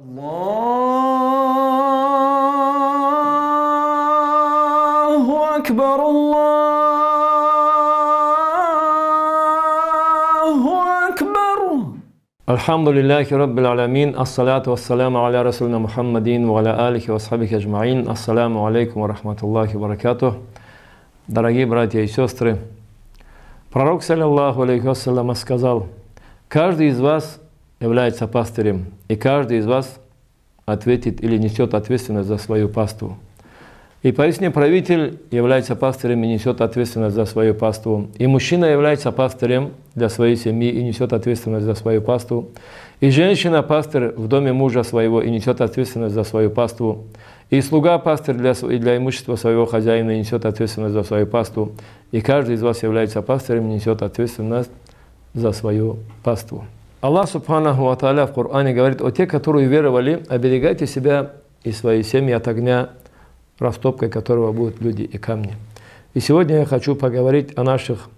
Аллаху акбар, Аллаху акбар. Алхамдулиллахи раббил алямин, ассалату вассаламу аля расулина Мухаммадин, ва аля алихи ва схабихи аджмаин, ассаламу алейкум ва рахматуллахи ва баракатух. Дорогие братья и сестры, пророк, саллиллаху алейхи вассалям, сказал: «Каждый из вас является пастырем, и каждый из вас ответит или несет ответственность за свою паству». И поистине правитель является пастырем и несет ответственность за свою паству. И мужчина является пастырем для своей семьи и несет ответственность за свою паству. И женщина пастырь в доме мужа своего и несет ответственность за свою паству. И слуга пастырь для имущества своего хозяина и несет ответственность за свою паству. И каждый из вас является пастырем и несет ответственность за свою паству. Аллах Субханаху ва Тааля в Коране говорит: «О те, которые веровали, оберегайте себя и свои семьи от огня, растопкой которого будут люди и камни». И сегодня я хочу поговорить о наших,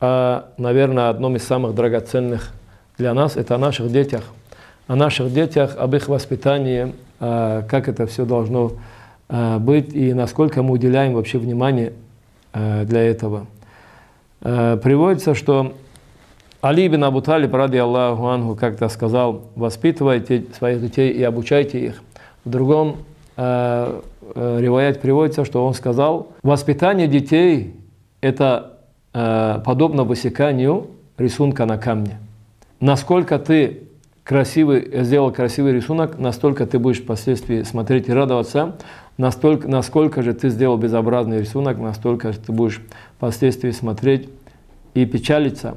наверное, одном из самых драгоценных для нас, это о наших детях. О наших детях, об их воспитании, как это все должно быть и насколько мы уделяем вообще внимание для этого. Приводится, что Али ибин Абу Талиб, ради Аллаху анху, как-то сказал: «Воспитывайте своих детей и обучайте их». В другом риваят приводится, что он сказал: «Воспитание детей – это подобно высеканию рисунка на камне. Насколько ты сделал красивый рисунок, настолько ты будешь впоследствии смотреть и радоваться. Насколько же ты сделал безобразный рисунок, настолько же ты будешь впоследствии смотреть и печалиться».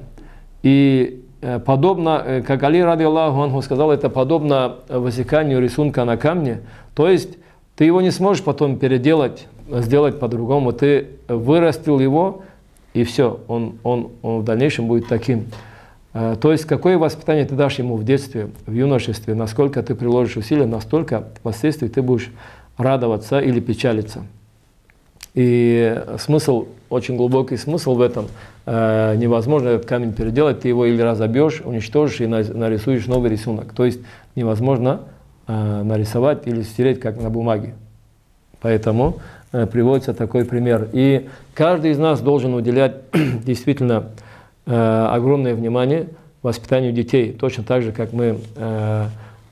И подобно, как Али ради Аллаху анху сказал, это подобно высеканию рисунка на камне. То есть ты его не сможешь потом переделать, сделать по-другому. Ты вырастил его, и все, он в дальнейшем будет таким. То есть какое воспитание ты дашь ему в детстве, в юношестве, насколько ты приложишь усилия, настолько впоследствии ты будешь радоваться или печалиться. И смысл, очень глубокий смысл в этом. Невозможно этот камень переделать, ты его или разобьешь, уничтожишь и нарисуешь новый рисунок. То есть невозможно нарисовать или стереть, как на бумаге. Поэтому приводится такой пример. И каждый из нас должен уделять действительно огромное внимание воспитанию детей. Точно так же, как мы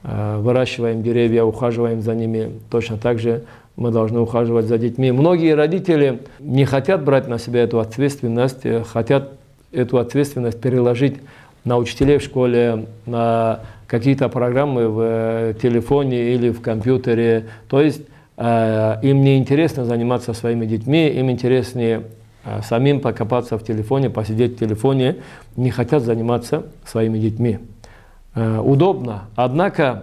выращиваем деревья, ухаживаем за ними, точно так же мы должны ухаживать за детьми. Многие родители не хотят брать на себя эту ответственность, хотят эту ответственность переложить на учителей в школе, на какие-то программы в телефоне или в компьютере. То есть им не интересно заниматься своими детьми, им интереснее самим покопаться в телефоне, посидеть в телефоне, не хотят заниматься своими детьми. Удобно, однако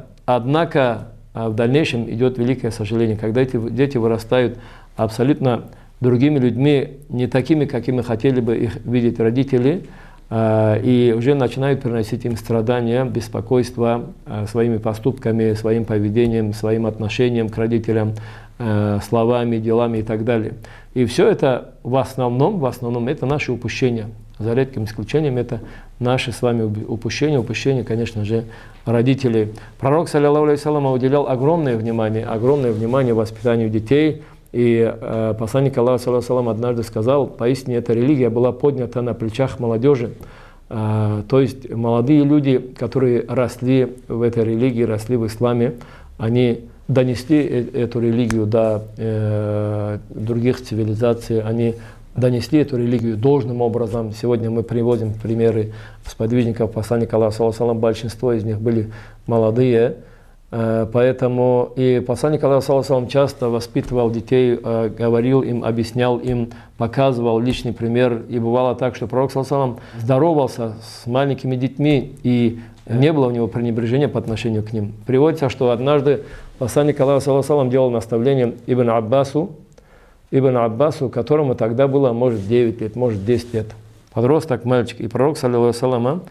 в дальнейшем идет великое сожаление, когда эти дети вырастают абсолютно другими людьми, не такими, какими хотели бы их видеть родители, и уже начинают приносить им страдания, беспокойство своими поступками, своим поведением, своим отношением к родителям, словами, делами и так далее. И все это в основном это наши упущения. За редким исключением, это наши с вами упущения, конечно же, родителей. Пророк, саллиллаху алейхи вассалям, уделял огромное внимание воспитанию детей. И посланник Аллаха, саллиллаху алейхи вассалям, однажды сказал: «Поистине эта религия была поднята на плечах молодежи». То есть молодые люди, которые росли в этой религии, росли в исламе, они донесли эту религию до других цивилизаций, они донесли эту религию должным образом. Сегодня мы приводим примеры сподвижников посланника Аллаха, саллаллаху алейхи ва саллям. Большинство из них были молодые, поэтому и посланник Аллаха, саллаллаху алейхи ва саллям, часто воспитывал детей, говорил им, объяснял им, показывал личный пример. И бывало так, что пророк, саллаллаху алейхи ва саллям, здоровался с маленькими детьми, и не было у него пренебрежения по отношению к ним. Приводится, что однажды посланник Аллаха, саллаллаху алейхи ва саллям, делал наставление Ибн Аббасу, которому тогда было, может, 9 лет, может, 10 лет. Подросток, мальчик. И пророк, саллиллаху алейхи ва саллям,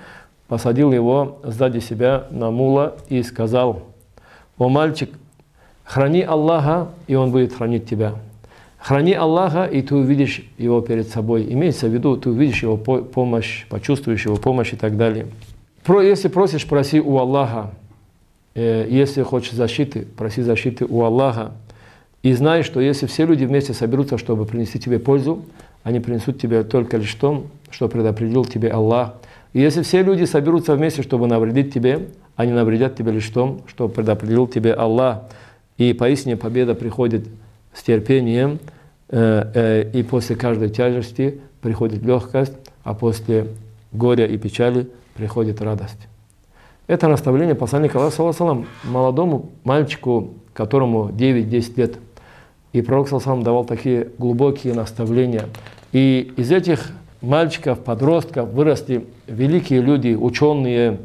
посадил его сзади себя на мула и сказал: «О мальчик, храни Аллаха, и Он будет хранить тебя. Храни Аллаха, и ты увидишь Его перед собой». Имеется в виду, ты увидишь Его помощь, почувствуешь Его помощь и так далее. Если просишь, проси у Аллаха. Если хочешь защиты, проси защиты у Аллаха. И знай, что если все люди вместе соберутся, чтобы принести тебе пользу, они принесут тебе только лишь то, что предопределил тебе Аллах. И если все люди соберутся вместе, чтобы навредить тебе, они навредят тебе лишь то, что предопределил тебе Аллах. И поистине победа приходит с терпением, и после каждой тяжести приходит легкость, а после горя и печали приходит радость. Это наставление посланника Аллаха молодому мальчику, которому 9-10 лет. И пророк Саллаллаху давал такие глубокие наставления. И из этих мальчиков, подростков выросли великие люди, ученые,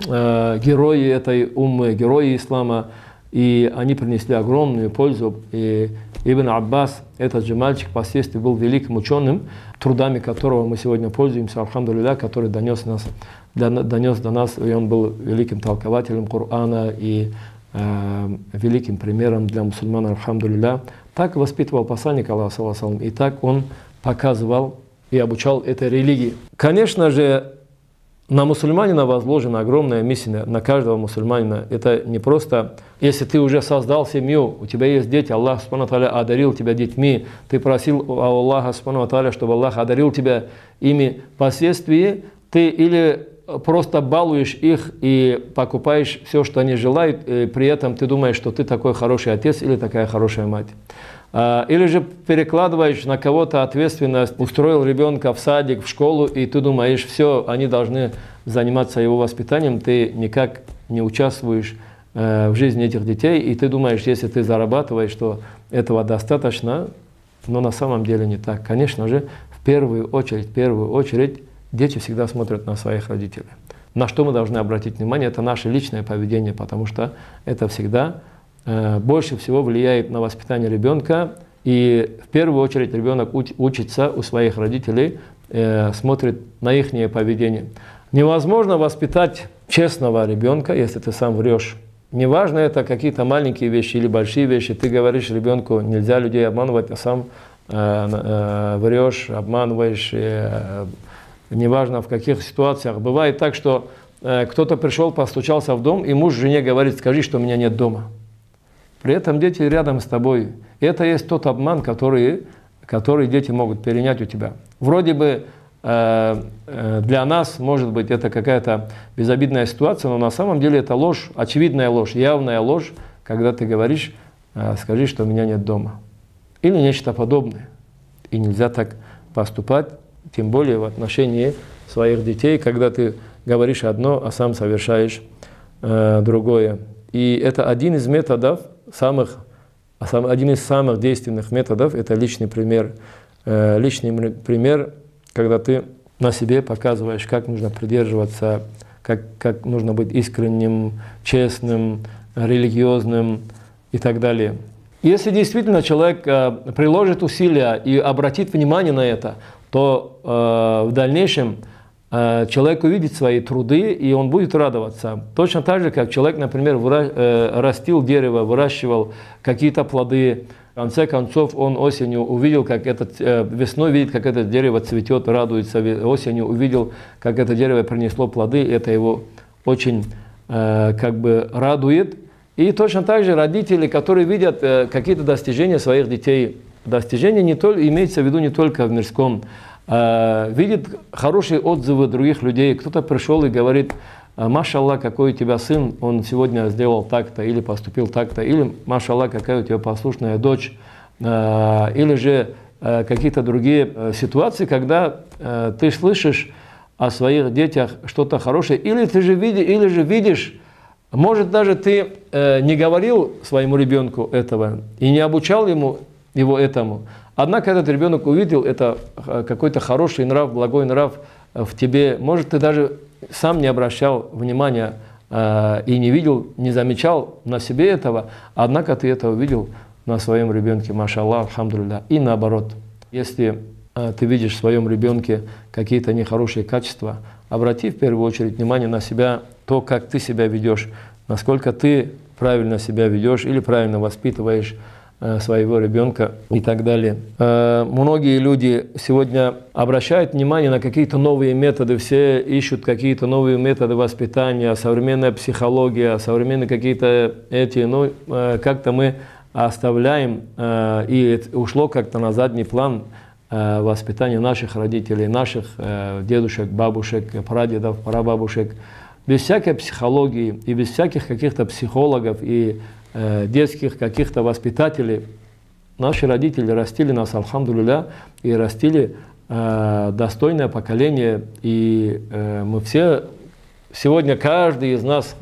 герои этой уммы, герои ислама. И они принесли огромную пользу. И Ибн Аббас, этот же мальчик, впоследствии был великим ученым, трудами которого мы сегодня пользуемся, алхамдулилля, который донес до нас, и он был великим толкователем Корана и великим примером для мусульман, алхамдулилля. Так воспитывал посланник Аллаха, и так он показывал и обучал этой религии. Конечно же, на мусульманина возложена огромная миссия, на каждого мусульманина. Это не просто, если ты уже создал семью, у тебя есть дети, Аллах Субхану Тааля одарил тебя детьми, ты просил у Аллаха Субхану Тааля, чтобы Аллах одарил тебя ими. Впоследствии ты или просто балуешь их и покупаешь все, что они желают, и при этом ты думаешь, что ты такой хороший отец или такая хорошая мать. Или же перекладываешь на кого-то ответственность, устроил ребенка в садик, в школу, и ты думаешь, все, они должны заниматься его воспитанием, ты никак не участвуешь в жизни этих детей, и ты думаешь, если ты зарабатываешь, что этого достаточно, но на самом деле не так. Конечно же, в первую очередь, дети всегда смотрят на своих родителей. На что мы должны обратить внимание, это наше личное поведение, потому что это всегда больше всего влияет на воспитание ребенка. И в первую очередь ребенок учится у своих родителей, смотрит на их поведение. Невозможно воспитать честного ребенка, если ты сам врешь. Неважно, это какие-то маленькие вещи или большие вещи. Ты говоришь ребенку, нельзя людей обманывать, а сам врешь, обманываешь. Неважно, в каких ситуациях. Бывает так, что кто-то пришел, постучался в дом, и муж жене говорит, скажи, что меня нет дома. При этом дети рядом с тобой. Это есть тот обман, который дети могут перенять у тебя. Вроде бы для нас, может быть, это какая-то безобидная ситуация, но на самом деле это ложь, очевидная ложь, явная ложь, когда ты говоришь, скажи, что меня нет дома. Или нечто подобное. И нельзя так поступать, тем более в отношении своих детей, когда ты говоришь одно, а сам совершаешь другое. И это один из самых действенных методов, это личный пример. Личный пример, когда ты на себе показываешь, как нужно придерживаться, как нужно быть искренним, честным, религиозным и так далее. Если действительно человек приложит усилия и обратит внимание на это, то в дальнейшем человек увидит свои труды, и он будет радоваться. Точно так же, как человек, например, растил дерево, выращивал какие-то плоды. В конце концов, он осенью увидел, как весной видит, как это дерево цветет, радуется. Осенью увидел, как это дерево принесло плоды, это его очень радует. И точно так же родители, которые видят какие-то достижения своих детей. Достижения имеется в виду не только в мирском, видит хорошие отзывы других людей. Кто-то пришел и говорит, машаллах, какой у тебя сын, он сегодня сделал так-то или поступил так-то, или машаллах, какая у тебя послушная дочь, или же какие-то другие ситуации, когда ты слышишь о своих детях что-то хорошее, или же видишь, может, даже ты не говорил своему ребенку этого и не обучал его этому. Однако этот ребенок увидел это какой-то хороший нрав, благой нрав в тебе. Может, ты даже сам не обращал внимания и не видел, не замечал на себе этого, однако ты это увидел на своем ребенке, машаллах, алхамдулилля. И наоборот, если ты видишь в своем ребенке какие-то нехорошие качества, обрати в первую очередь внимание на себя, то, как ты себя ведешь, насколько ты правильно себя ведешь или правильно воспитываешь своего ребенка и так далее. Многие люди сегодня обращают внимание на какие-то новые методы, все ищут какие-то новые методы воспитания, современная психология, современные какие-то эти, ну, как-то мы оставляем, и ушло как-то на задний план воспитание наших родителей, наших дедушек, бабушек, прадедов, прабабушек, без всякой психологии и без всяких каких-то психологов и детских каких-то воспитателей. Наши родители растили нас, алхамдулилля, и растили достойное поколение. И мы все, сегодня каждый из нас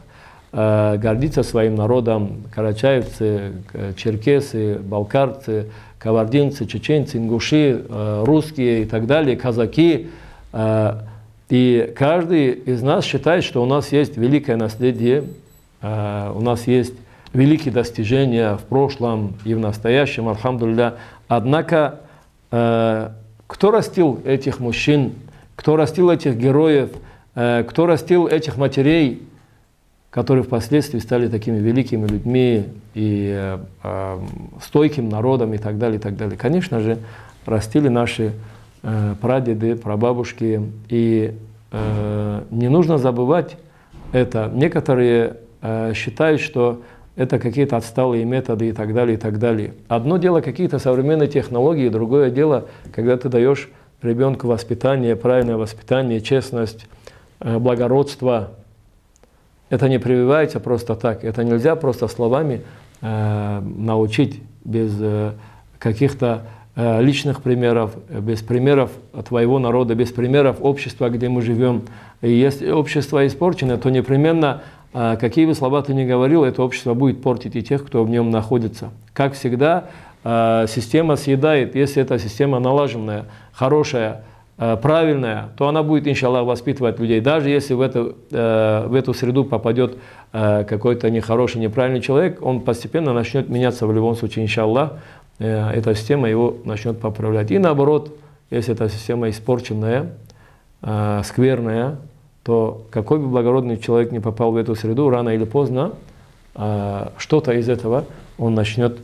гордится своим народом. Карачаевцы, черкесы, балкарцы, кабардинцы, чеченцы, ингуши, русские и так далее, казаки. И каждый из нас считает, что у нас есть великое наследие, у нас есть великие достижения в прошлом и в настоящем, алхамдулилля. Однако, кто растил этих мужчин, кто растил этих героев, кто растил этих матерей, которые впоследствии стали такими великими людьми и стойким народом и так далее, и так далее. Конечно же, растили наши прадеды, прабабушки. И не нужно забывать это. Некоторые считают, что это какие-то отсталые методы и так далее, и так далее. Одно дело какие-то современные технологии, другое дело, когда ты даешь ребенку воспитание, правильное воспитание, честность, благородство. Это не прививается просто так, это нельзя просто словами научить без каких-то личных примеров, без примеров твоего народа, без примеров общества, где мы живем. И если общество испорчено, то непременно какие бы слова ты ни говорил, это общество будет портить и тех, кто в нем находится. Как всегда, система съедает. Если эта система налаженная, хорошая, правильная, то она будет, иншаллах, воспитывать людей. Даже если в эту среду попадет какой-то нехороший, неправильный человек, он постепенно начнет меняться в любом случае, иншаллах. Эта система его начнет поправлять. И наоборот, если эта система испорченная, скверная, то какой бы благородный человек ни попал в эту среду, рано или поздно что-то из этого он начнет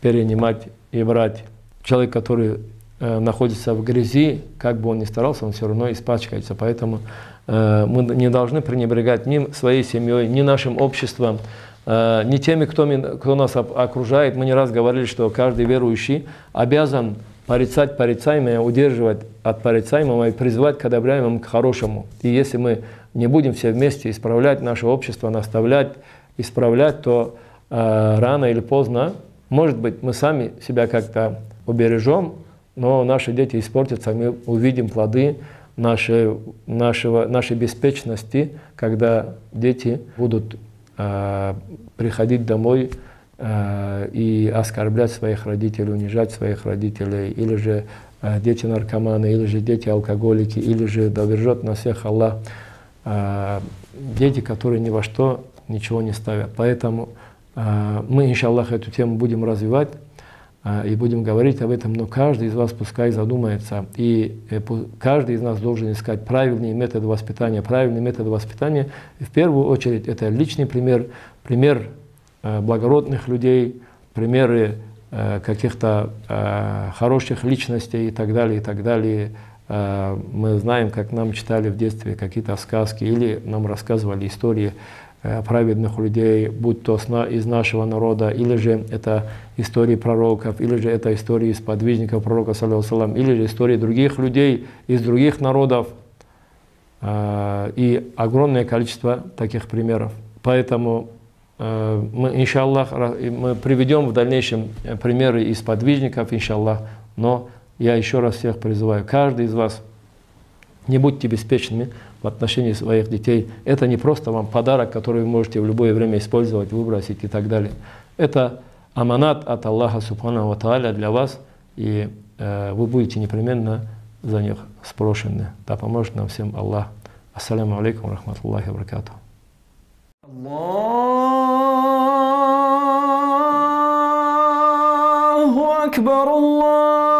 перенимать и брать. Человек, который находится в грязи, как бы он ни старался, он все равно испачкается. Поэтому мы не должны пренебрегать ни своей семьей, ни нашим обществом, ни теми, кто нас окружает. Мы не раз говорили, что каждый верующий обязан порицать порицаемое, удерживать от порицаемого и призывать к одобряемому, к хорошему. И если мы не будем все вместе исправлять наше общество, наставлять, исправлять, то рано или поздно, может быть, мы сами себя как-то убережем, но наши дети испортятся, мы увидим плоды нашей беспечности, когда дети будут приходить домой и оскорблять своих родителей, унижать своих родителей, или же дети-наркоманы, или же дети-алкоголики, или же довержет на всех Аллах, дети, которые ни во что ничего не ставят. Поэтому мы, иншаллах, эту тему будем развивать и будем говорить об этом, но каждый из вас пускай задумается, и каждый из нас должен искать правильные методы воспитания. Правильные методы воспитания, в первую очередь, это личный пример, пример благородных людей, примеры каких-то хороших личностей и так далее, и так далее. Мы знаем, как нам читали в детстве какие-то сказки или нам рассказывали истории праведных людей, будь то из нашего народа, или же это истории пророков, или же это истории из подвижников пророка, или же истории других людей из других народов. И огромное количество таких примеров. Поэтому мы, иншаллах, мы приведем в дальнейшем примеры из подвижников, иншаллах, но я еще раз всех призываю, каждый из вас, не будьте беспечными в отношении своих детей. Это не просто вам подарок, который вы можете в любое время использовать, выбросить и так далее. Это аманат от Аллаха субханаху ва тааля для вас, и вы будете непременно за них спрошены. Да поможет нам всем Аллах. Ассаляму алейкум рахматуллахи ва баракатуху. Allahu Akbar, Allah.